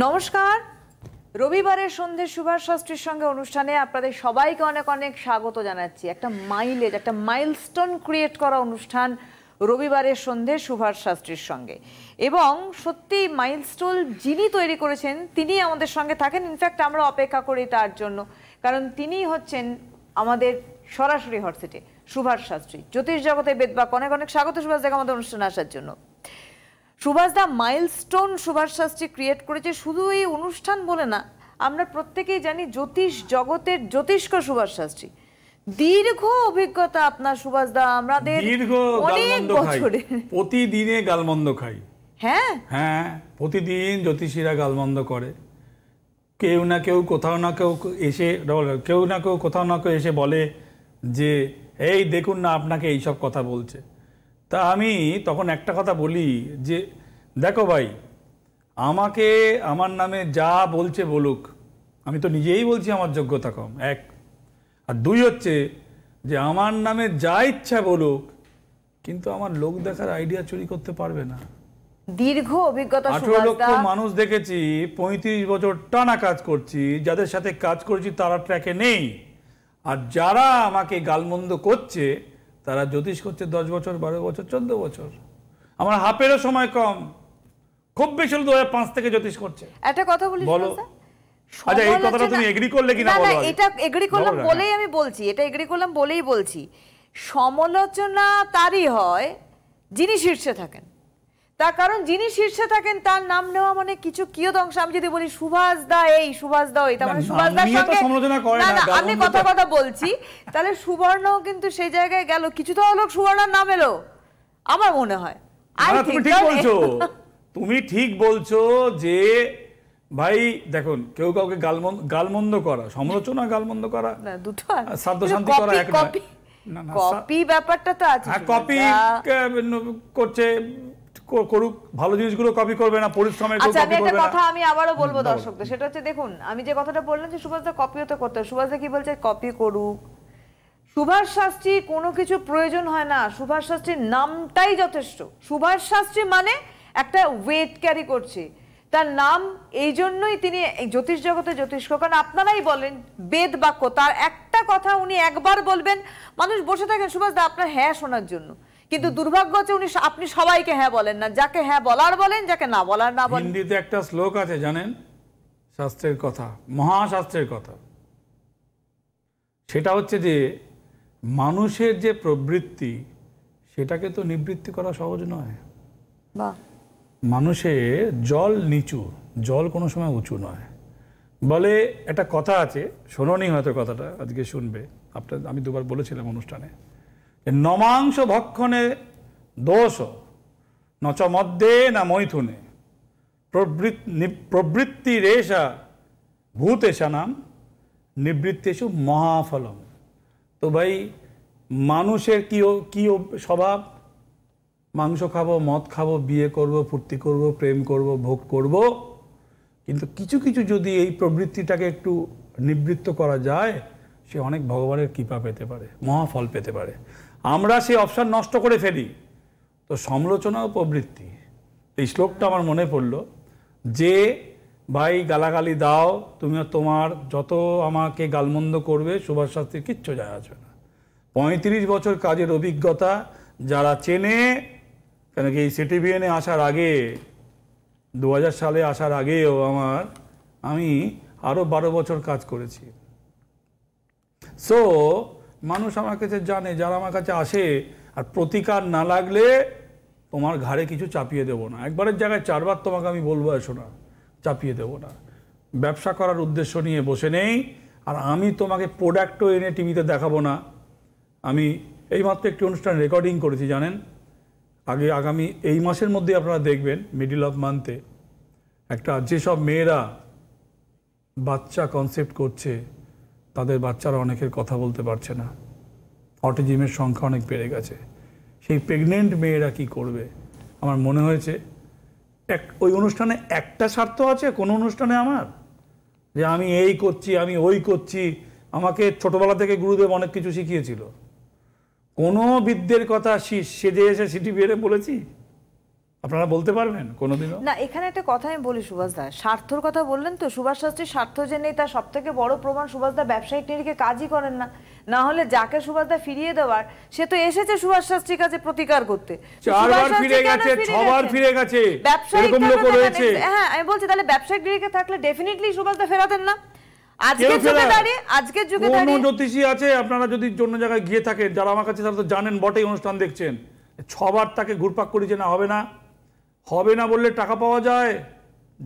नमस्कार रविवार सन्धे सुभाष शास्त्रीर संगे अनुष्ठाने आपनादेर सबाइके अनेक अनेक स्वागत जानाच्छि। एकटा माइलेज एकटा माइलस्टोन क्रिएट करा अनुष्ठान रविवार सन्धे सुभाष शास्त्रीर संगे एवं सत्यि माइलस्टोन जिनि तैरि करेछेन तिनि आमादेर संगे थाकेन। इनफैक्ट आमरा अपेक्षा करि तार जन्य, कारण तिनि हच्छेन आमादेर सरासरि हटसेटे सुभाष शास्त्री। ज्योतिष जगते बेदबाक अनेक अनेक स्वागत सुभाष दा आमादेर अनुष्ठाने आसार जन्य। सुभाष दा माइलस्टोन सुभाष शास्त्री क्रिएट करेছে শুধু এই অনুষ্ঠান বলে না, আমরা প্রত্যেকেই জানি জ্যোতিষ জগতের জ্যোতিষ্ক সুভাষ শাস্ত্রী। দীর্ঘ অভিজ্ঞতা আপনার সুভাষ দা, আমাদের দীর্ঘ গালমন্দ খাই, প্রতিদিনে গালমন্দ খাই। হ্যাঁ হ্যাঁ, প্রতিদিন জ্যোতিষীরা গালমন্দ করে, কেউ না কেউ কোথাও না কেউ এসে এসে বলে যে এই দেখুন না আপনাকে এই সব কথা বলছে। তা আমি তখন একটা কথা বলি যে দেখো ভাই, আমাকে আমার নামে যা বলছে বলুক, আমি তো নিজেই বলছি আমার যোগ্যতা কম এক, আর দুই হচ্ছে যে আমার নামে যা ইচ্ছা বলুক কিন্তু আমার লোক দেখার আইডিয়া চুরি করতে পারবে না। দীর্ঘ অভিজ্ঞতা, 18 লক্ষ মানুষ দেখেছি, 35 বছর টানা কাজ করছি, যাদের সাথে কাজ করছি তারা ট্র্যাকে নেই, আর যারা আমাকে গালমন্দ করছে তারা জ্যোতিষ করছে 10 বছর 12 বছর 14 বছর। আমার হাফেরও সময় কম, খুব বেশি হলে 2005 থেকে জ্যোতিষ করছে। একটা কথা বলি স্যার, আচ্ছা এই কথাটা তুমি এগ্রি করলে কিনা বলো? না এটা এগ্রি করলাম বলেই আমি বলছি, এটা এগ্রি করলাম বলেই বলছি। সমালোচনা তারই হয় যিনি শীর্ষে থাকেন, তার কারণ যিনি শীর্ষে থাকেন তার নাম নেওয়া মানে কিছু কিয়দংশ। আমি যদি বলি সুভাষ দা এই সুভাষ দা ওই, তার মানে সুভাষ দার সঙ্গে সমালোচনা করে না, আমি কথা বলছি, তাহলে সুবর্ণ কিন্তু সেই জায়গায় গেল, কিছু তো লোক সুবর্ণার নাম এলো। আমার মনে হয় তুমি ঠিক বলছো, তুমি ঠিক বলছো যে ভাই দেখুন কেউ কাউকে গালমন্দ করা, সমালোচনা গালমন্দ করা না, দুটো সাধ্য শান্তি করা এক না। কপি ব্যাপারটা তো আছে, কপি করছে করুক, ভালো জিনিসগুলো কপি করবে না, পরিশ্রমের কপি করবে না। আচ্ছা একটা কথা আমি আবারো বলবো দর্শকদের, সেটা হচ্ছে দেখুন আমি যে কথাটা বললাম যে সুভাষ দা কপিও তো করতে, সুভাষ দা কি বলছে কপি করুক, সুভাষ শাস্ত্রী কোনো কিছু প্রয়োজন হয় না, সুভাষ শাস্ত্রীর নামটাই যথেষ্ট। সুভাষ শাস্ত্রী মানে একটা ওয়েট ক্যারি করছে তার নাম, এই জন্যই তিনি জ্যোতিষ জগতে জ্যোতিষ্ক। কারণ আপনারাই বলেন বেদ বাক্য, তার একটা কথা উনি একবার বলবেন মানুষ বসে থাকেন সুভাষ দা আপনার হ্যাঁ শোনার জন্য, কিন্তু দুর্ভাগ্য হচ্ছে উনি আপনি সবাইকে হ্যাঁ বলেন না, যাকে হ্যাঁ বলার বলেন যাকে না বলার না বলেন। হিন্দিতে একটা শ্লোক আছে জানেন, শাস্ত্রের কথা, মহাশাস্ত্রের কথা, সেটা হচ্ছে যে মানুষের যে প্রবৃত্তি সেটাকে তো নিবৃত্তি করা সহজ নয়। মানুষের জল নিচু, জল কোনো সময় উঁচু নয়। বলে একটা কথা আছে, শোনোনি হয়তো কথাটা, আজকে শুনবে আপনার, আমি দুবার বলেছিলাম অনুষ্ঠানে, নমাংশ ভক্ষণে দোষ নচ মধ্যে না মৈথুনে প্রবৃত্তি রেশা ভূতেশা নাম নিবৃত্তেশু মহাফলম। তো ভাই মানুষের কি স্বভাব, মাংস খাবো, মদ খাবো, বিয়ে করব, ফুর্তি করব, প্রেম করব, ভোগ করব, কিন্তু কিছু কিছু যদি এই প্রবৃত্তিটাকে একটু নিবৃত্ত করা যায় সে অনেক ভগবানের কৃপা পেতে পারে, মহাফল পেতে পারে। আমরা সেই অপশান নষ্ট করে ফেলি, তো সমালোচনা ও প্রবৃত্তি। এই শ্লোকটা আমার মনে পড়লো যে ভাই গালাগালি দাও তুমি, তোমার যত আমাকে গালমন্দ করবে সুভাষ শাস্ত্রীর কিচ্ছু যায় আসবে না। 35 বছর কাজের অভিজ্ঞতা, যারা চেনে, কেন কি এই সিটিভিএনে আসার আগে 2000 সালে আসার আগেও আমি আরও 12 বছর কাজ করেছি। সো মানুষ আমার কাছে জানে, যারা আমার কাছে আসে, আর প্রতিকার না লাগলে তোমার ঘাড়ে কিছু চাপিয়ে দেবো না, একবারের জায়গায় 4বার তোমাকে আমি বলবো এসো না, চাপিয়ে দেবো না। ব্যবসা করার উদ্দেশ্য নিয়ে বসে নেই, আর আমি তোমাকে প্রোডাক্টও এনে টিভিতে দেখাবো না। আমি এইমাত্র একটি অনুষ্ঠান রেকর্ডিং করেছি জানেন, আগামী এই মাসের মধ্যে আপনারা দেখবেন মিডল অফ মান্থে, একটা যেসব মেয়েরা বাচ্চা কনসেপ্ট করছে তাদের বাচ্চারা অনেকের কথা বলতে পারছে না, অটিজমের সংখ্যা অনেক বেড়ে গেছে, সেই প্রেগনেন্ট মেয়েরা কি করবে? আমার মনে হয়েছে ওই অনুষ্ঠানে একটা স্বার্থ আছে কোন অনুষ্ঠানে আমার, যে আমি এই করছি আমি ওই করছি, আমাকে ছোটবেলা থেকে গুরুদেব অনেক কিছু শিখিয়েছিল, কোনো বিদ্যের কথা সেজে এসে সিটি বেড়ে বলেছি? আপনারা বলতে পারবেন কোনোদিনও না। এখানে একটা কথা আমি বলি সুভাষ দা, স্বার্থর কথা বললেন তো, সুভাষ শাস্ত্রীর স্বার্থ যে নেই তার সবথেকে বড় প্রমাণ সুভাষ দা ব্যবসায়িক নিরিখে কাজই করেন না। না হলে যাকে সুভাষ দা ফিরিয়ে দেওয়ার, সে তো এসেছে সুভাষ শাস্ত্রীর কাছে প্রতিকার করতে, চারবার ফিরে গেছে, ছবার ফিরে গেছে, এরকম লোক রয়েছে। হ্যাঁ আমি বলছি তাহলে ব্যবসায়িক নিরিখে থাকলে ডেফিনেটলি সুভাষ দা ফেরাতেন না। আজকের যুগে দাঁড়িয়ে, আজকের যুগে দাঁড়িয়ে কোন জ্যোতিষী আছে আপনারা যদি অন্য জায়গায় গিয়ে থাকেন, যারা আমার কাছে তারা তো জানেন বটেই, অনুষ্ঠান দেখছেন, ছবার তাকে ঘুরপাক করি যে না হবে না, হবে না বললে টাকা পাওয়া যায়,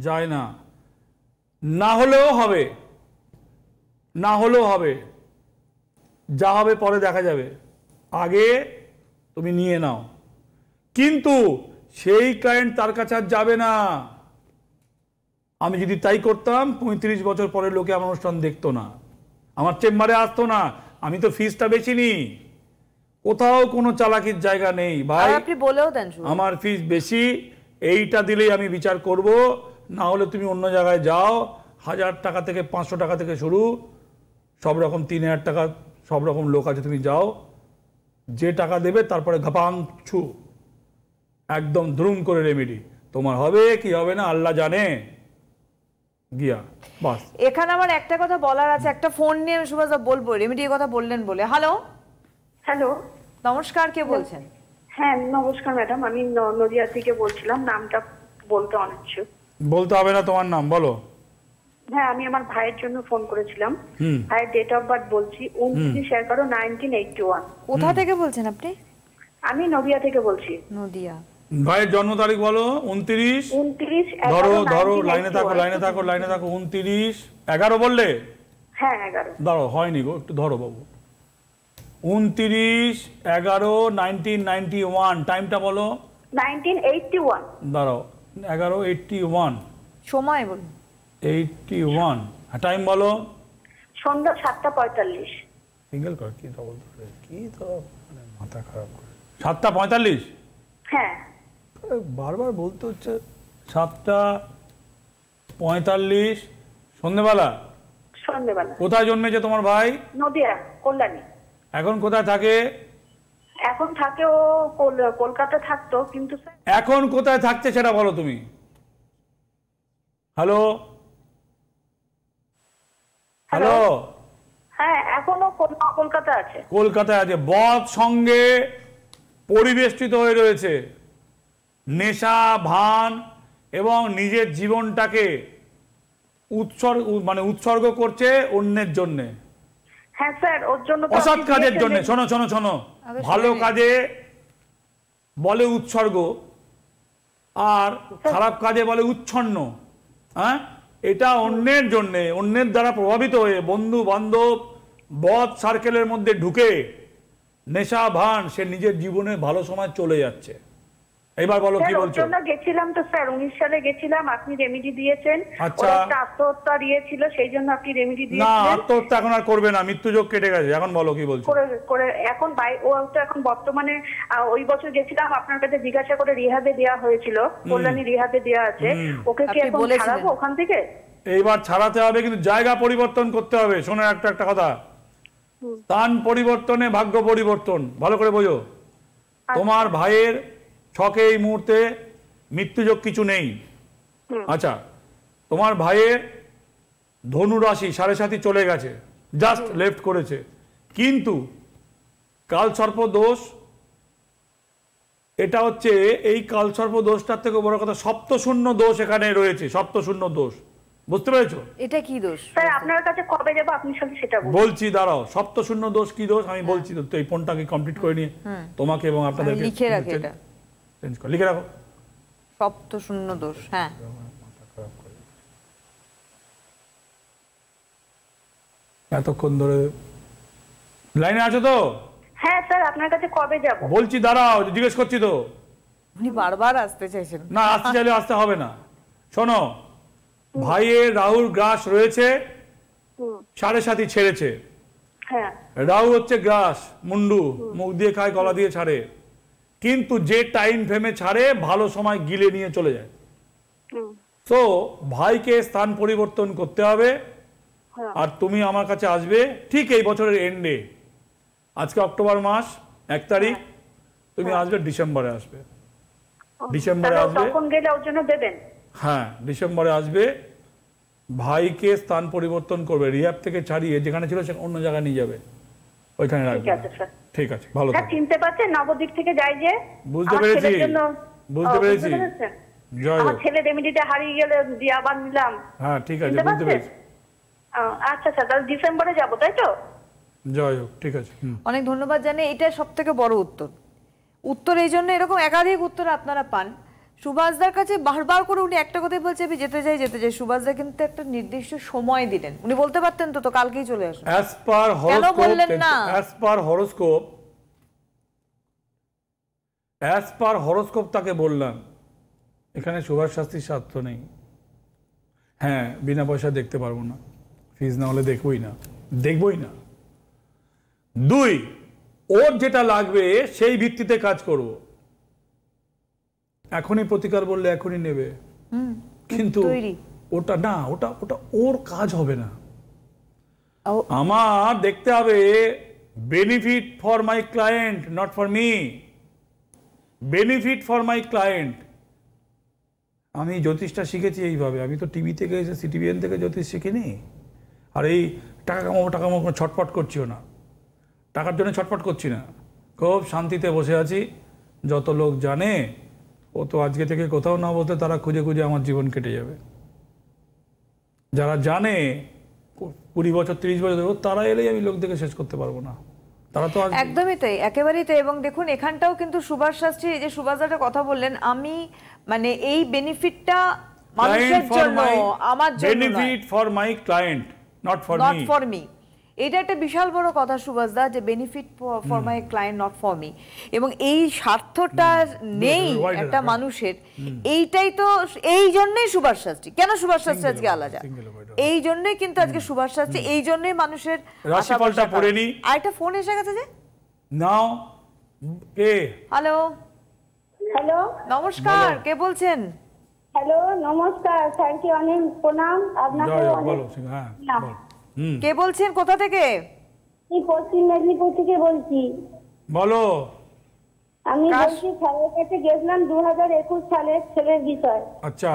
যায় না, না হলেও হবে, না হলেও হবে, যা হবে পরে দেখা যাবে, আগে তুমি নিয়ে নাও। কিন্তু সেই ক্লায়েন্ট তার কাছে আর যাবে না। আমি যদি তাই করতাম 35 বছর পরে লোকে আমার অনুষ্ঠান দেখতো না, আমার চেম্বারে আসতো না, আমি তো ফিজটা বেশি নিই, কোথাও কোনো চালাকির জায়গা নেই ভাই, আপনি বলেও দেন আমার ফিজ বেশি, এইটা দিলেই আমি বিচার করব, না হলে তুমি অন্য জায়গায় যাও, 1000 টাকা থেকে 500 টাকা থেকে শুরু, সব রকম 3000 টাকা, সব রকম লোক আছে, তুমি যাও, যে টাকা দেবে তারপরে ঘাপাং ছু, একদম ধুম করে রেমেডি, তোমার হবে কি হবে না আল্লাহ জানে গিয়া বাস। এখানে আমার একটা কথা বলার আছে, একটা ফোন নিয়ে আমি সুভাষ দা বলবো, রেমেডি কথা বললেন বলে। হ্যালো হ্যালো নমস্কার, কে বলছেন? হ্যাঁ নমস্কার ম্যাডাম, আমি নদিয়া থেকে বলছিলাম, নামটা বলতে অনিচ্ছুক। বলতে হবে না তোমার নাম, বলো। হ্যাঁ আমি আমার ভাইয়ের জন্য ফোন করেছিলাম, ভাইয়ের ডেট অফ বার্থ বলছি 29/11/1981। কোথা থেকে বলছেন আপনি? আমি নদিয়া থেকে বলছি। নদিয়া। ভাইয়ের জন্ম তারিখ বলো। 29/11। ধরো লাইনে থাকো, লাইনে থাকো, লাইনে থাকো। 29/11 বললে? হ্যাঁ 11। দাঁড়ো হয়নি গো, একটু ধরো বাবু। 29/11/1991 টাইমটা বলো। 1981। দাঁড়াও, 11:81 সময় বলো। 81 টাইম বলো। সন্ধ্যা 7:45। সিঙ্গেল কর কি ডবল কি তো মাথা খারাপ করে। 7:45। হ্যাঁ বারবার বলতে হচ্ছে। 7:45 সন্ধ্যেবেলা। সন্ধ্যেবেলা। কোথায় জন্মেছে তোমার ভাই? নদিয়া কল্যাণী। এখন কোথায় থাকে? এখন থাকে ও কলকাতা থাকতো, কিন্তু এখন কোথায় থাকছে সেটা বলো তুমি। হ্যালো হ্যালো হ্যাঁ এখনো কলকাতা আছে। কলকাতায় আছে। বদ সঙ্গে পরিবেষ্টিত হয়ে রয়েছে, নেশা ভান এবং নিজের জীবনটাকে উৎসর্গ করছে অন্যের জন্যে। হ্যাঁ স্যার ওর জন্য অসৎ কাজের জন্য। শোনো ভালো কাজে বলে উৎসর্গ, আর খারাপ কাজে বলে উচ্ছন্ন। হ্যাঁ এটা অন্যের জন্য, অন্যের দ্বারা প্রভাবিত হয়ে বন্ধু বান্ধব বদ সার্কেলের মধ্যে ঢুকে নেশা ভান, সে নিজের জীবনে ভালো সময় চলে যাচ্ছে। এবার বলো কি বলছো? গেছিলাম তো স্যার 19 সালে গেছিলাম, আপনি রেমেডি দিয়েছেন। আচ্ছা আত্মহত্যা দিয়েছিল সেই জন্য আপনি রেমেডি দিয়েছেন। না আত্মহত্যা এখন আর করবে না, মৃত্যুযোগ কেটে গেছে। এখন বলো কি বলছো? করে এখন ভাই ও তো এখন বর্তমানে, ওই বছর গেছিলাম আপনার কাছে জিজ্ঞাসা করে, রিহাবে দেয়া হয়েছিল, কল্যাণী রিহাবে দেয়া আছে, ওকে কি এখন ছাড়াবো ওখান থেকে? এইবার ছাড়াতে হবে, কিন্তু জায়গা পরিবর্তন করতে হবে। শোনো একটা কথা, স্থান পরিবর্তনে ভাগ্য পরিবর্তন, ভালো করে বোঝো। তোমার ভাইয়ের ছকে এই মুহূর্তে মৃত্যুযোগ কিছু নেই। আচ্ছা তোমার ভাইয়ের ধনু রাশি 7.5 চলে গেছে, জাস্ট লেফট করেছে, কিন্তু কালসর্প দোষ, এটা হচ্ছে এই কালসর্প দোষটার থেকে বড় কথা সপ্তশূন্য দোষ এখানে রয়েছে। সপ্তশূন্য দোষ বুঝতে পেরেছো? এটা কি দোষ স্যার? আপনার কাছে কবে যাব আপনি সব সেটা বলছি, দাঁড়াও। সপ্তশূন্য দোষ কি দোষ আমি বলছি, তো এই ফোনটাকে কমপ্লিট করে নিয়ে তোমাকে এবং আপনাদেরকে লিখে রাখো, এটা লিখে রাখো। সপ্তশূন্য দোষ। হ্যাঁ এতক্ষণ ধরে লাইনে আছো তো? হ্যাঁ স্যার আপনার কাছে কবে যাব বলছি, দাঁড়াও জিজ্ঞেস করছি তো। উনি বারবার আসতে চাইছেন না, আসতে চাইলে আসতে হবে না। শোনো ভাইয়ের রাহুর গ্রাস রয়েছে, 7.5 ছেড়েছে। রাহু হচ্ছে গ্রাস, মুন্ডু, মুখ দিয়ে খায় গলা দিয়ে ছাড়ে, কিন্তু যে টাইম ফ্রেমে ছাড়ে ভালো সময় গিলে নিয়ে চলে যায়। তো ভাইকে স্থান পরিবর্তন করতে হবে, আর তুমি আমার কাছে আসবে ঠিক এই বছরের এন্ডে। আজকে অক্টোবর মাস 1 তারিখ, তুমি আসবে ডিসেম্বরে আসবে। ডিসেম্বরে আসবে, তখন গেলে ওর জন্য দেবেন। হ্যাঁ, ডিসেম্বরে আসবে, ভাইকে স্থান পরিবর্তন করবে, রিহ্যাব থেকে ছাড়িয়ে যেখানে ছিল সে অন্য জায়গায় নিয়ে যাবে, ওইখানে রাখবে। ঠিক আছে স্যার, ঠিক আছে, ভালো থাকবেন। স্যার চিনতে পাচ্ছেন নবদ্বীপ থেকে যাই যে? বুঝতে পেরেছি, বুঝতে পেরেছি। জয় হোক। আমার ছেলে রেমিডিটা হারিয়ে গেলে দিয়ে আবার নিলাম। হ্যাঁ ঠিক আছে, বুঝতে পেরেছি। আচ্ছা স্যার, তাহলে ডিসেম্বরে যাব, তাই তো? জয় হোক, ঠিক আছে, অনেক ধন্যবাদ জানাই। এটা সবথেকে বড় উত্তর, উত্তর এই জন্য এরকম একাধিক উত্তর আপনারা পান। সুভাষদার কাছে বারবার করে উনি একটা কথাই বলছে আমি যেতে চাই যেতে চাই, সুভাষদা কিন্তু একটা নির্দিষ্ট সময় দিলেন, উনি বলতে পারতেন তো কালকেই চলে আসুন, অ্যাজ পার হরোস্কোপ তাকে বললাম। এখানে সুভাষ শাস্ত্রীর স্বার্থ নেই। হ্যাঁ, বিনা পয়সা দেখতে পারবো না, ফিজ না হলে দেখবই না, দেখবই না। দুই, ওর যেটা লাগবে সেই ভিত্তিতে কাজ করব। এখনই প্রতিকার বললে এখনই নেবে, কিন্তু ওটা না, ওটা ওটা ওর কাজ হবে না। আমার দেখতে হবে benefit for my client, not for me. Benefit for my client. আমি জ্যোতিষটা শিখেছি এইভাবে, আমি তো টিভি থেকে এসে সিটিভিএন থেকে জ্যোতিষ শিখিনি। আর এই টাকা কামাবো টাকা কামাবো ছটপট করছিও না, টাকার জন্য ছটপট করছি না, খুব শান্তিতে বসে আছি। যত লোক জানে ও তো আজকে থেকে কোথাও না বলতে তারা খুঁজে খুঁজে আমার জীবন কেটে যাবে। যারা জানে 20 বছর 30 বছর ধরে, তারা এলেই আমি লোক দেখে শেষ করতে পারবো না, তারা তো একদমই তাই, একেবারেই তাই। এবং দেখুন এখানটাও কিন্তু সুভাষ শাস্ত্রী এই যে সুভাষদাটা কথা বললেন, আমি মানে এই বেনিফিটটা মানুষের জন্য, আমার জন্য, benefit for my client not for me, not for me. এটা একটা বিশাল বড় কথা সুভাষদা, যে benefit for my client not for me, এবং এই স্বার্থটা নেই একটা মানুষের। এইটাই তো, এই জন্যই সুভাষ শাস্ত্রী, কেন সুভাষ শাস্ত্রী আজকে আলাদা, এই জন্যই কিন্তু আজকে সুভাষ শাস্ত্রী, এই জন্যই মানুষের রাশিফলটা পড়ে নি। আর একটা ফোন এসে গেছে যে, নাও কে? হ্যালো হ্যালো, নমস্কার, কে বলছেন? হ্যালো নমস্কার, থ্যাংক ইউ, অনেক প্রণাম আপনাকে। বলো, হ্যাঁ বলো, কে বলছেন, কোথা থেকে? আমি পশ্চিম মেদিনীপুর থেকে বলছি। বলো। আমি বলছি স্যারের কাছে গেছিলাম 2021 সালের ছেলের বিষয়। আচ্ছা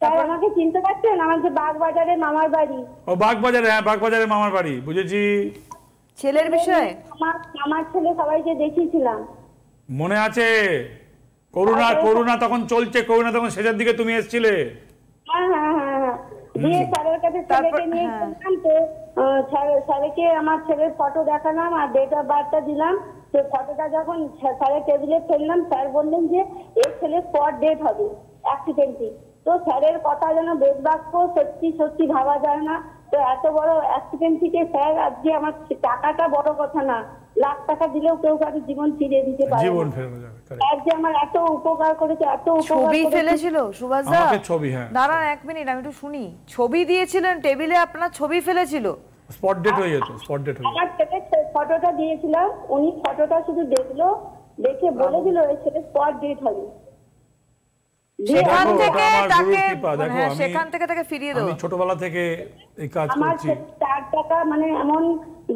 স্যার আমাকে চিনতে পারছেন? আমার যে বাগবাজারে মামার বাড়ি। ও বাগবাজারে, হ্যাঁ বাগবাজারে মামার বাড়ি, বুঝেছি। ছেলের বিষয় আমার ছেলে সবাইকে দেখিয়েছিলাম, মনে আছে? করোনা, করোনা তখন চলছে, করোনা তখন শেষের দিকে তুমি এসেছিলে। হ্যাঁ হ্যাঁ হ্যাঁ, দিয়ে স্যারের কাছে ছেলেকে নিয়ে গেলাম, তো স্যারকে আমার ছেলের ফটো দেখালাম আর ডেট অফ বার্থটা দিলাম। তো ফটোটা যখন স্যারের টেবিলে ফেললাম, স্যার বললেন যে এর ছেলে স্পট ডেট হবে অ্যাক্সিডেন্টলি। তো স্যারের কথা যেন বেদ বাক্য, সত্যি সত্যি ভাবা যায় না। তো এত বড় অ্যাক্সিডেন্ট থেকে স্যার আজকে আমার, টাকাটা বড় কথা না, লাখ টাকা দিলেও কেউ কারো জীবন ফিরিয়ে দিতে পারে না। আজকে আমার এত উপকার করেছে, এত উপকার করেছিল সুভাষ দা। আমাকে ছবি, হ্যাঁ দাঁড়ান এক মিনিট আমি একটু শুনি। ছবি দিয়েছিলেন টেবিলে, আপনার ছবি ফেলেছিল, স্পট ডেট হয়ে যেত, স্পট ডেট হয়ে যেত। আমার ছেলে ফটোটা দিয়েছিলাম, উনি ফটোটা শুধু দেখলো, দেখে বলে দিল এই ছেলে স্পট ডেট হবে। সেখান থেকে তাকে ফিরিয়ে দেবো। আমি ছোটবেলা থেকে এই কাজ করছি। আমার 4 টাকা মানে এমন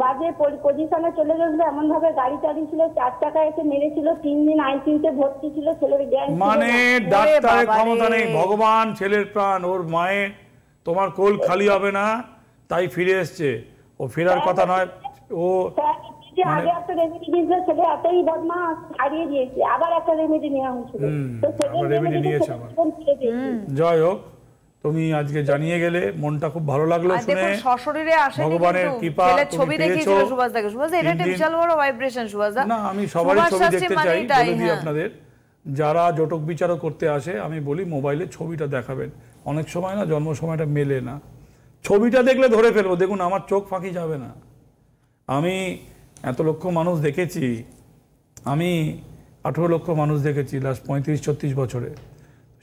বাজে পজিশনে চলে গেছিল, এমন ভাবে গাড়ি চালিয়েছিল, 4 টাকা এসে মেরেছিল, 3 দিন আইসিইউতে ভর্তি ছিল, ছেলের জ্ঞান মানে ডাক্তারের ক্ষমতা নেই। ভগবান ছেলের প্রাণ, ওর মায়ের, তোমার কোল খালি হবে না, তাই ফিরে এসছে। ও ফেরার কথা নয়, ও আগে একটা রেমেডি দিয়েছিল, ছেলে এতই বদমাশ, হারিয়ে দিয়েছে, আবার একটা রেমেডি নেওয়া হয়েছিল। তো ছেলে রেমেডি নিয়েছে। জয় হোক, তুমি আজকে জানিয়ে গেলে, মনটা খুব ভালো লাগলো শুনে। সশরীরে আসেনি, ভগবানের কৃপা। ছবি দেখিয়েছিল সুভাষ দাকে, সুভাষ দা এটা একটা বিশাল বড় ভাইব্রেশন সুভাষ দা। না আমি সবার ছবি দেখতে চাই, বলে দিই আপনাদের, যারা জটক বিচারও করতে আসে আমি বলি মোবাইলে ছবিটা দেখাবেন। অনেক সময় না জন্ম সময়টা মেলে না, ছবিটা দেখলে ধরে ফেলবো। দেখুন আমার চোখ ফাঁকি যাবে না, আমি এত লক্ষ মানুষ দেখেছি, আমি 18 লক্ষ মানুষ দেখেছি লাস্ট 35-36 বছরে,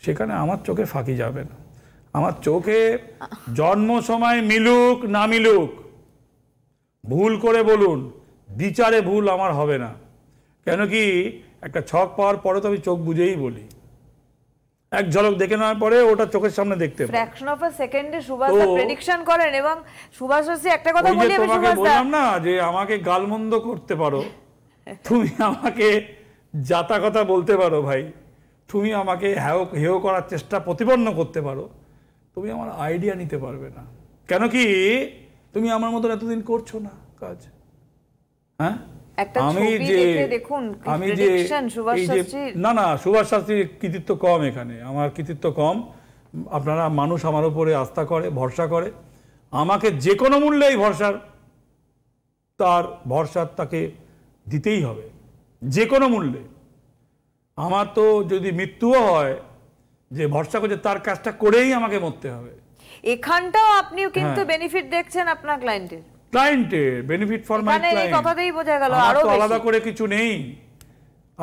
সেখানে আমার চোখে ফাঁকি যাবে না। আমার চোখে জন্ম সময় মিলুক না মিলুক, ভুল করে বলুন, বিচারে ভুল আমার হবে না। কেন কি একটা ছক পাওয়ার পরে তো আমি চোখ বুঝেই বলি, এক ঝলক দেখে নেওয়ার পরে ওটা চোখের সামনে দেখতে পাই, ফ্র্যাকশন অফ আ সেকেন্ডে সুভাষ দা প্রেডিকশন করেন। এবং সুভাষ শাস্ত্রী একটা কথা বলি, আমি সুভাষ দা বললাম না যে আমাকে গালমন্দ করতে পারো তুমি, আমাকে যাতা কথা বলতে পারো ভাই, তুমি আমাকে হেও করার চেষ্টা প্রতিপন্ন করতে পারো, তুমি আমার আইডিয়া নিতে পারবে না। কেন কি তুমি আমার মতো এতদিন করছো না কাজ। হ্যাঁ আমি যে দেখুন আমি যে না না সুভাষ শাস্ত্রীর কৃতিত্ব কম, এখানে আমার কৃতিত্ব কম। আপনারা মানুষ আমার উপরে আস্থা করে, ভরসা করে আমাকে, যে কোনো মূল্যেই ভরসার তাকে দিতেই হবে, যে কোনো মূল্যে। আমার তো যদি মৃত্যুও হয়, যে ভরসা করে তার কাজটা করেই আমাকে মরতে হবে। এখানটাও আপনি কিন্তু বেনিফিট দেখছেন আপনার ক্লায়েন্টের, ক্লায়েন্টের বেনিফিট ফর মাই ক্লায়েন্ট, এই কথাটাই বোঝা গেল। আর তো আলাদা করে কিছু নেই,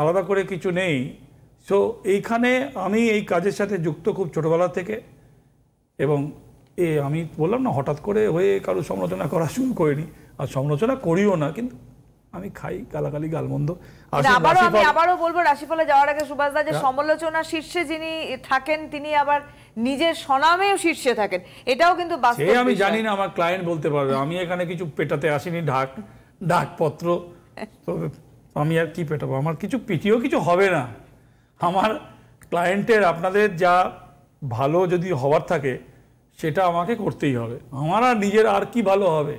আলাদা করে কিছু নেই। সো এইখানে আমি এই কাজের সাথে যুক্ত খুব ছোটবেলা থেকে, এবং আমি বললাম না হঠাৎ করে হয়ে কারো সমালোচনা করা শুরু করিনি, আর সমালোচনা করিও না, কিন্তু আমি খাই গালাগালি গালমন্দ। আবারও বলবো রাশিফলে যাওয়ার আগে সুভাষদা, যে সমালোচনা শীর্ষে যিনি থাকেন তিনি আবার নিজের স্বনামেও শীর্ষে থাকেন, এটাও কিন্তু বাস্তব। আমি জানি না আমার ক্লায়েন্ট বলতে পারবে, আমি এখানে কিছু পেটাতে আসিনি, ডাকপত্র আমি আর কি পেটাবো, আমার কিছু পিটিও কিছু হবে না। আমার ক্লায়েন্টের আপনাদের যা ভালো যদি হওয়ার থাকে সেটা আমাকে করতেই হবে, আমার আর নিজের আর কি ভালো হবে।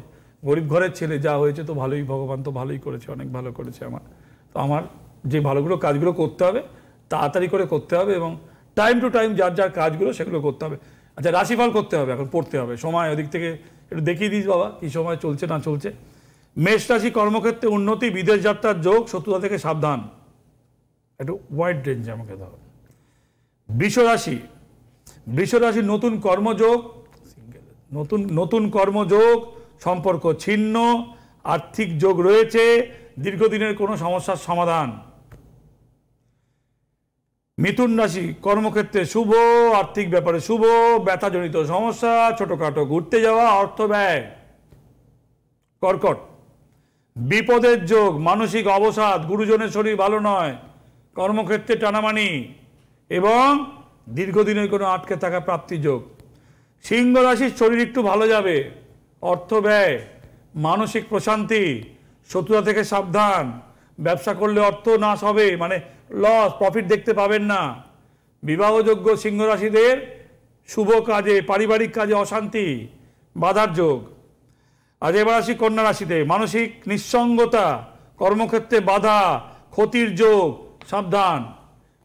গরিব ঘরের ছেলে, যা হয়েছে তো ভালোই, ভগবান তো ভালোই করেছে, অনেক ভালো করেছে। আমার তো আমার যে ভালোগুলো কাজগুলো করতে হবে তাড়াতাড়ি করে করতে হবে, এবং টাইম টু টাইম যার যার কাজগুলো সেগুলো করতে হবে। আচ্ছা রাশিফল করতে হবে, এখন পড়তে হবে, সময় ওদিক থেকে একটু দেখিয়ে দিস বাবা কী সময় চলছে না চলছে। মেষ রাশি, কর্মক্ষেত্রে উন্নতি, বিদেশ যাত্রার যোগ, শত্রুতা থেকে সাবধান, একটু ওয়াইড রেঞ্জ আমাকে দাও। বৃষ রাশি, বৃষ রাশি নতুন কর্মযোগ, নতুন কর্মযোগ, সম্পর্ক ছিন্ন, আর্থিক যোগ রয়েছে, দীর্ঘদিনের কোনো সমস্যার সমাধান। মিথুন রাশি, কর্মক্ষেত্রে শুভ, আর্থিক ব্যাপারে শুভ, ব্যথাজনিত সমস্যা, ছোটখাটো ঘুরতে যাওয়া, অর্থ ব্যয়। কর্কট, বিপদের যোগ, মানসিক অবসাদ, গুরুজনের শরীর ভালো নয়, কর্মক্ষেত্রে টানামানি এবং দীর্ঘদিনের কোনো আটকে থাকা প্রাপ্তি যোগ। সিংহ রাশির শরীর একটু ভালো যাবে, অর্থ ব্যয়, মানসিক প্রশান্তি, শত্রুতা থেকে সাবধান, ব্যবসা করলে অর্থ নাশ হবে, মানে লস, প্রফিট দেখতে পাবেন না। বিবাহযোগ্য সিংহ রাশিদের শুভ কাজে, পারিবারিক কাজে অশান্তি, বাধার যোগ। আজ এবার আসি কন্যা রাশিতে, মানসিক নিঃসঙ্গতা, কর্মক্ষেত্রে বাধা, ক্ষতির যোগ, সাবধান।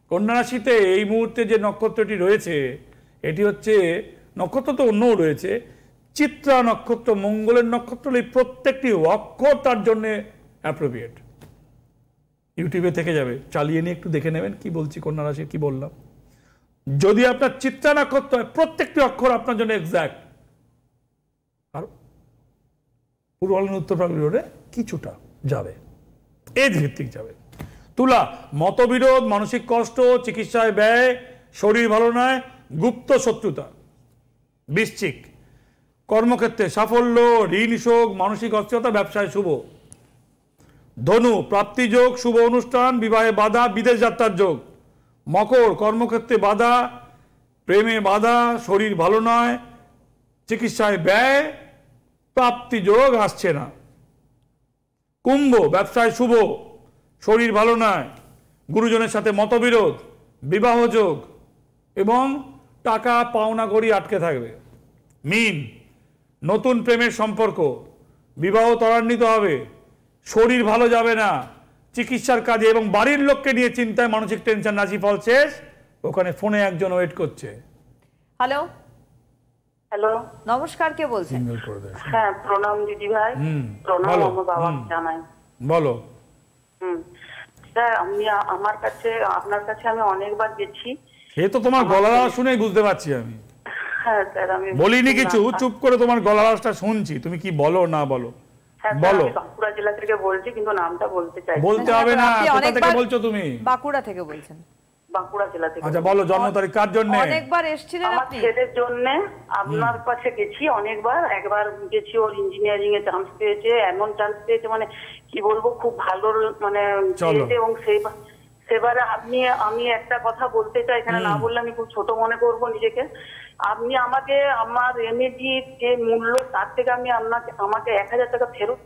কন্যা রাশিতে এই মুহূর্তে যে নক্ষত্রটি রয়েছে এটি হচ্ছে, নক্ষত্র তো অন্যও রয়েছে, চিত্রা নক্ষত্র, মঙ্গলের নক্ষত্র। এই প্রত্যেকটি অক্ষর তার জন্যে অ্যাপ্রোপ্রিয়েট। ইউটিউবে থেকে যাবে, চালিয়ে নিয়ে একটু দেখে নেবেন কি বলছি, কন্যা রাশির কি বললাম। যদি আপনার চিত্রা নক্ষত্র হয়, প্রত্যেকটি অক্ষর আপনার জন্য এক্স্যাক্ট। আর পূর্ব উত্তরপ্রাগের রোডে কিছুটা যাবে, এজ ভিত্তিক যাবে। তুলা, মতবিরোধ, মানসিক কষ্ট, চিকিৎসায় ব্যয়, শরীর ভালো নয়, গুপ্ত শত্রুতা। বৃশ্চিক, কর্মক্ষেত্রে সাফল্য, ঋণ শোক, মানসিক অস্থিরতা, ব্যবসায় শুভ। ধনু, প্রাপ্তি যোগ, শুভ অনুষ্ঠান, বিবাহে বাধা, বিদেশ যাত্রার যোগ। মকর, কর্মক্ষেত্রে বাধা, প্রেমে বাধা, শরীর ভালো নয়, চিকিৎসায় ব্যয়, প্রাপ্তি যোগ আসছে না। কুম্ভ, ব্যবসায় শুভ, শরীর ভালো নয়, গুরুজনের সাথে মতবিরোধ, বিবাহ যোগ এবং টাকা পাওনা করি আটকে থাকবে। মীন, নতুন প্রেমের সম্পর্ক, বিবাহ ত্বরান্বিত হবে, শরীর ভালো যাবে না, চিকিৎসার কাজে এবং বাড়ির লোককে নিয়ে চিন্তায়, মানসিক টেনশন। রাশিফল শেষ, ওখানে ফোনে একজন ওয়েট করছে। হ্যালো হ্যালো নমস্কার, কে বলছেন? হ্যাঁ প্রণাম দিদি ভাই, প্রণাম আমার বাবাকে জানাই। বলো। স্যার আমি আমার কাছে আপনার কাছে আমি অনেকবার গেছি, সে তো তোমার গলা শুনেই বুঝতে পারছি আমি। হ্যাঁ স্যার আমি বলিনি কিছু, চুপ করে তোমার গলা আওয়াজটা শুনছি, তুমি কি বলো না বলো। বলো। বাঁকুড়া জেলা থেকে বলছি, কিন্তু নামটা বলতে চাই। বলতে হবে না, কোথা থেকে বলছো তুমি? বাঁকুড়া থেকে বলছেন? বাঁকুড়া জেলা থেকে। আচ্ছা বলো, জন্ম তারিখ কার জন্য? অনেকবার এসেছিলেন আপনি? ছেলের জন্য আপনার কাছে গেছি অনেকবার, একবার গেছি ওর ইঞ্জিনিয়ারিং এ চান্স পেয়েছে, এমন চান্স পেয়েছে মানে কি বলবো, খুব ভালো মানে পেয়েছে। এবং সেবারে আপনি, আমি একটা কথা বলতে চাই, এখানে না বললে আমি খুব ছোট মনে করবো নিজেকে। আপনি আমাকে আমার রেমেডির যে মূল্য তার থেকে আমি আপনাকে, আমাকে 1000 টাকা ফেরত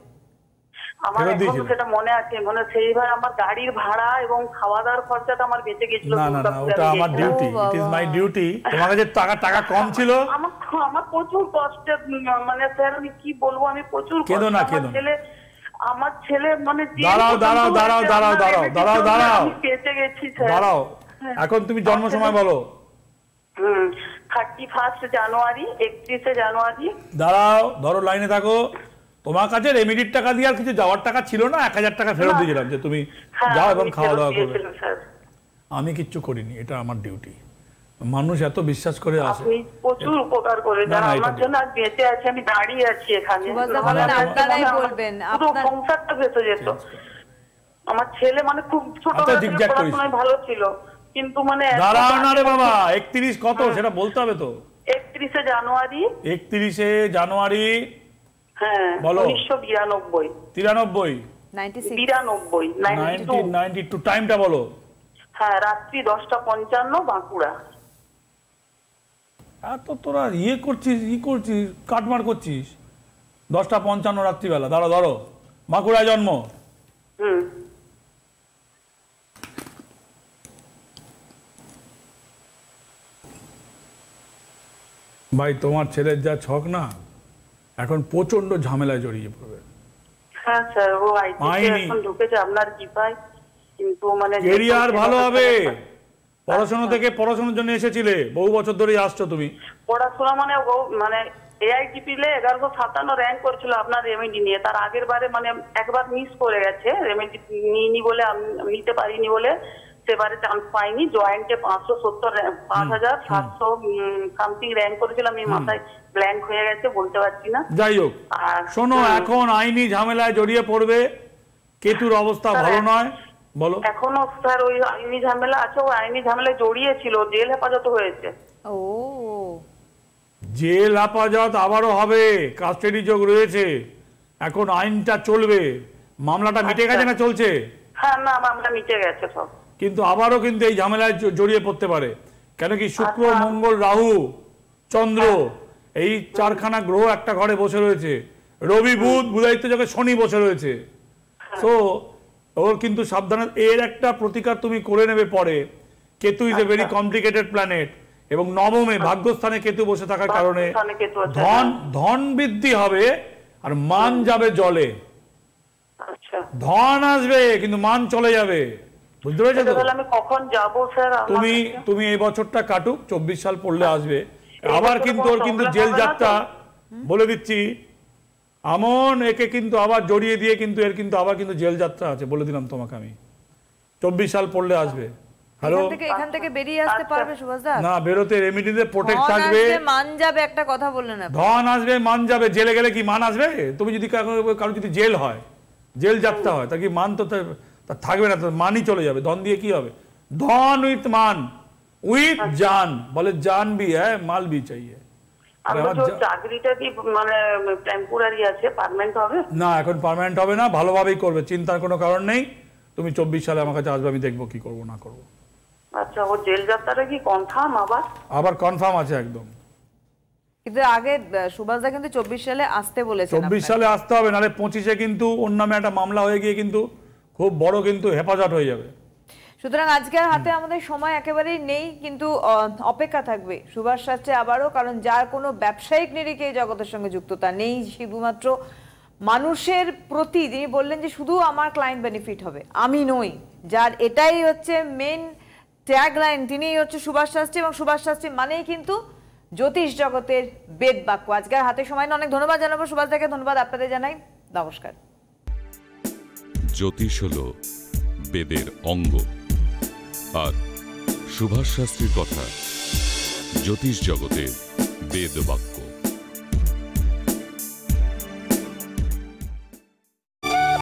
जन्म समय बोलो 31 জানুয়ারি 31 জানুয়ারি দাঁড়াও ধরো লাইনে থাকো তোমার কাছে রেমিডির টাকা দিয়ে আর কিছু যাওয়ার টাকা ছিল না 1000 টাকা ফেরত দিয়েছিলাম যে তুমি যাও এবং খাওয়া দাওয়া করবে আমি কিচ্ছু করিনি এটা আমার ডিউটি মানুষ এত বিশ্বাস করে আসে আপনি প্রচুর উপকার করেন আমার জন্য আজ বেঁচে আছি আমি দাঁড়িয়ে আছি এখানে আপনারা আড্ডায় বলবেন আপনার সংসারটা বেঁচে যেত আমার ছেলে মানে খুব ছোট পড়াশোনায় ভালো ছিল কিন্তু মানে দাঁড়াও না রে বাবা 31 কত সেটা বলতে হবে তো 31 জানুয়ারি बांकुड़ा जन्म भाई तुम्हार छेले जा छक ना এখন প্রচন্ড ঝামেলা জড়িয়ে পড়বে হ্যাঁ স্যার ও আইটি এখন ঢুকেছে আপনার কি পায় কিন্তু মানে ক্যারিয়ার ভালো হবে পড়াশোনা থেকে পড়াশোনার জন্য এসেছিলে বহু বছর ধরেই আসছো তুমি পড়াশোনা মানে এআইটিপি লে 1157 র‍্যাঙ্ক করেছিল আপনার রেমেডি নিয়ে তার আগের বারে মানে একবার মিস করে গেছে রেমেডি নিইনি বলে আমি নিতে পারিনি বলে সেবারে চান্স পাইনি জয়েন্টে 5700 সামথিং র‍্যাঙ্ক করেছিল আমি মাথায় ব্ল্যাঙ্ক হয়ে গেছে বলতে পারছি না যাই হোক শোনো এখন আইনি ঝামেলায় জড়িয়ে পড়বে কেতুর অবস্থা ভালো নয় বলো এখনো স্যার ওই আইনি ঝামেলা আছে ও আইনি ঝামেলায় জড়িয়েছিল জেল হেফাজত হয়েছে ও জেল হেফাজত আবারও হবে কাস্টডি যোগ রয়েছে এখন আইনটা চলবে মামলাটা মিটে গেছে না চলছে হ্যাঁ না মামলা মিটে গেছে সব কিন্তু আবারও কিন্তু এই ঝামেলায় জড়িয়ে পড়তে পারে কেন কি শুক্র মঙ্গল রাহু চন্দ্র এই চারখানা গ্রহ একটা ঘরে বসে রয়েছে রবি বুধ বুধাইতে যখন শনি বসে রয়েছে তো ওর কিন্তু সাবধানে এর একটা প্রতিকার তুমি করে নেবে পরে Ketu is a very complicated planet এবং নবমে ভাগ্যস্থানে কেতু বসে থাকার কারণে ধন বৃদ্ধি হবে আর মান যাবে জলে আচ্ছা ধন আসবে কিন্তু মান চলে যাবে বুঝতে পেরেছো তো তাহলে আমি কখন যাব স্যার তুমি তুমি এই বছরটা কাটুক 24 সাল পড়লে আসবে আবার কিন্তু ওর কিন্তু জেল যাত্রা বলে দিচ্ছি আমন একে কিন্তু আবার জড়িয়ে দিয়ে কিন্তু এর কিন্তু আবার কিন্তু জেল যাত্রা আছে বলে দিলাম তোমাকে আমি 24 সাল পড়লে আসবে হ্যালো এখান থেকে বেরিয়ে আসতে পারবে সুভাষদা না বেরোতে রেমিডিতে প্রোটেক্ট থাকবে মান যাবে একটা কথা বললেন আপনি ধন আসবে মান যাবে জেলে গেলে কি মান আসবে তুমি যদি কারো যদি জেল হয় জেল যাত্রা হয় তা কি মান তো থাকবে না তো মানই চলে যাবে ধন দিয়ে কি হবে ধন উইথ মান উইথ जान बोले जान भी है माल भी चाहिए না এখন পার্মানেন্ট হবে না ভালোভাবেই করবে চিন্তার কোনো কারণ নেই তুমি 24 সালে আমার কাছে আসবে আমি দেখব কি করব না করব আচ্ছা ও জেল যাত্রাটা কি কনফার্ম আবার কনফার্ম আছে একদম কিন্তু আগে সুভাষদা কিন্তু 24 সালে আসতে বলেছেন 24 সালে আসতে হবে নালে 25 এ কিন্তু ওর নামে একটা মামলা হয়ে গিয়ে কিন্তু খুব বড় কিন্তু হেফাজত হয়ে যাবে সুতরাং আজকে হাতে আমাদের সময় একেবারেই নেই কিন্তু অপেক্ষা থাকবে সুভাষ শাস্ত্রী আবারও কারণ যার কোনো ব্যবসায়িক নিরিখে জগতের সঙ্গে যুক্ততা নেই শুধুমাত্র মানুষের প্রতি তিনি বললেন যে শুধু আমার ক্লায়েন্ট বেনিফিট হবে আমি নই যার এটাই হচ্ছে মেন ট্যাগলাইন তিনিই হচ্ছে সুভাষ শাস্ত্রী এবং সুভাষ শাস্ত্রী মানেই কিন্তু জ্যোতিষ জগতের বেদ বাক্য আজকে হাতে সময় না অনেক ধন্যবাদ জানাবো সুভাষদাকে ধন্যবাদ আপনাদের জানাই নমস্কার জ্যোতিষ হলো বেদের অঙ্গ আর সুভাষ শাস্ত্রীর কথা জ্যোতিষ জগতে বেদবাক্য।